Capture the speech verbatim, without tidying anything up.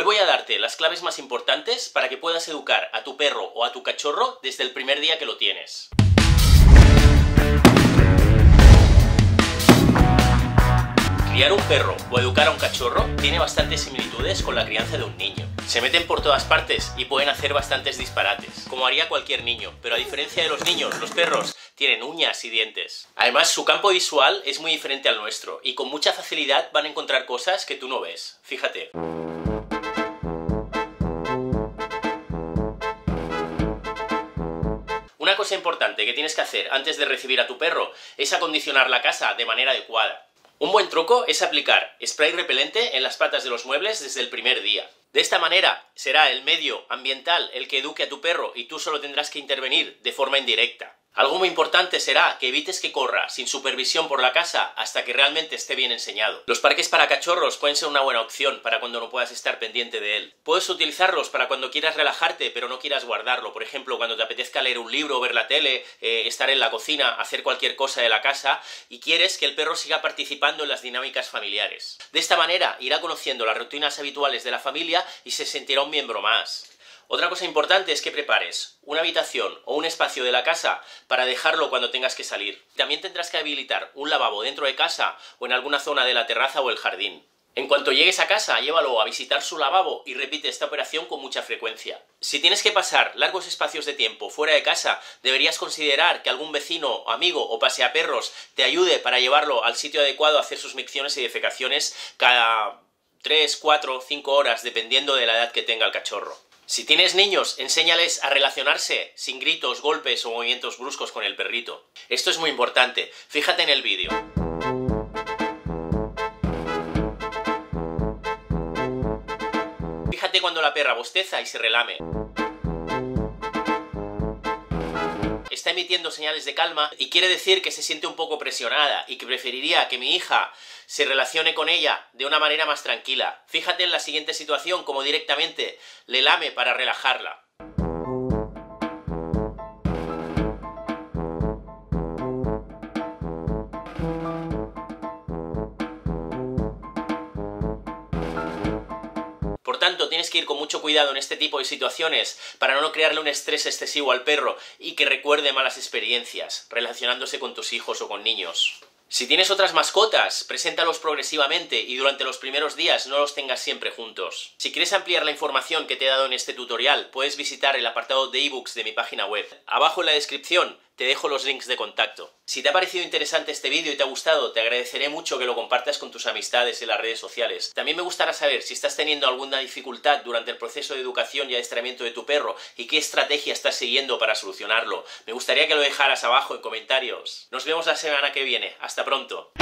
Hoy voy a darte las claves más importantes para que puedas educar a tu perro o a tu cachorro desde el primer día que lo tienes. Criar un perro o educar a un cachorro tiene bastantes similitudes con la crianza de un niño. Se meten por todas partes y pueden hacer bastantes disparates, como haría cualquier niño, pero a diferencia de los niños, los perros tienen uñas y dientes. Además, su campo visual es muy diferente al nuestro y con mucha facilidad van a encontrar cosas que tú no ves. Fíjate. Una cosa importante que tienes que hacer antes de recibir a tu perro es acondicionar la casa de manera adecuada. Un buen truco es aplicar spray repelente en las patas de los muebles desde el primer día. De esta manera será el medio ambiental el que eduque a tu perro y tú solo tendrás que intervenir de forma indirecta. Algo muy importante será que evites que corra sin supervisión por la casa hasta que realmente esté bien enseñado. Los parques para cachorros pueden ser una buena opción para cuando no puedas estar pendiente de él. Puedes utilizarlos para cuando quieras relajarte pero no quieras guardarlo. Por ejemplo, cuando te apetezca leer un libro, ver la tele, eh, estar en la cocina, hacer cualquier cosa de la casa y quieres que el perro siga participando en las dinámicas familiares. De esta manera irá conociendo las rutinas habituales de la familia y se sentirá un miembro más. Otra cosa importante es que prepares una habitación o un espacio de la casa para dejarlo cuando tengas que salir. También tendrás que habilitar un lavabo dentro de casa o en alguna zona de la terraza o el jardín. En cuanto llegues a casa, llévalo a visitar su lavabo y repite esta operación con mucha frecuencia. Si tienes que pasar largos espacios de tiempo fuera de casa, deberías considerar que algún vecino, amigo o paseaperros te ayude para llevarlo al sitio adecuado a hacer sus micciones y defecaciones cada tres, cuatro, cinco horas, dependiendo de la edad que tenga el cachorro. Si tienes niños, enséñales a relacionarse sin gritos, golpes o movimientos bruscos con el perrito. Esto es muy importante. Fíjate en el vídeo. Fíjate cuando la perra bosteza y se relame. Está emitiendo señales de calma y quiere decir que se siente un poco presionada y que preferiría que mi hija se relacione con ella de una manera más tranquila. Fíjate en la siguiente situación, como directamente le lame para relajarla. Por tanto, tienes que ir con mucho cuidado en este tipo de situaciones para no crearle un estrés excesivo al perro y que recuerde malas experiencias relacionándose con tus hijos o con niños. Si tienes otras mascotas, preséntalos progresivamente y durante los primeros días no los tengas siempre juntos. Si quieres ampliar la información que te he dado en este tutorial, puedes visitar el apartado de ebooks de mi página web. Abajo en la descripción te dejo los links de contacto. Si te ha parecido interesante este vídeo y te ha gustado, te agradeceré mucho que lo compartas con tus amistades en las redes sociales. También me gustaría saber si estás teniendo alguna dificultad durante el proceso de educación y adiestramiento de tu perro y qué estrategia estás siguiendo para solucionarlo. Me gustaría que lo dejaras abajo en comentarios. Nos vemos la semana que viene. Hasta pronto.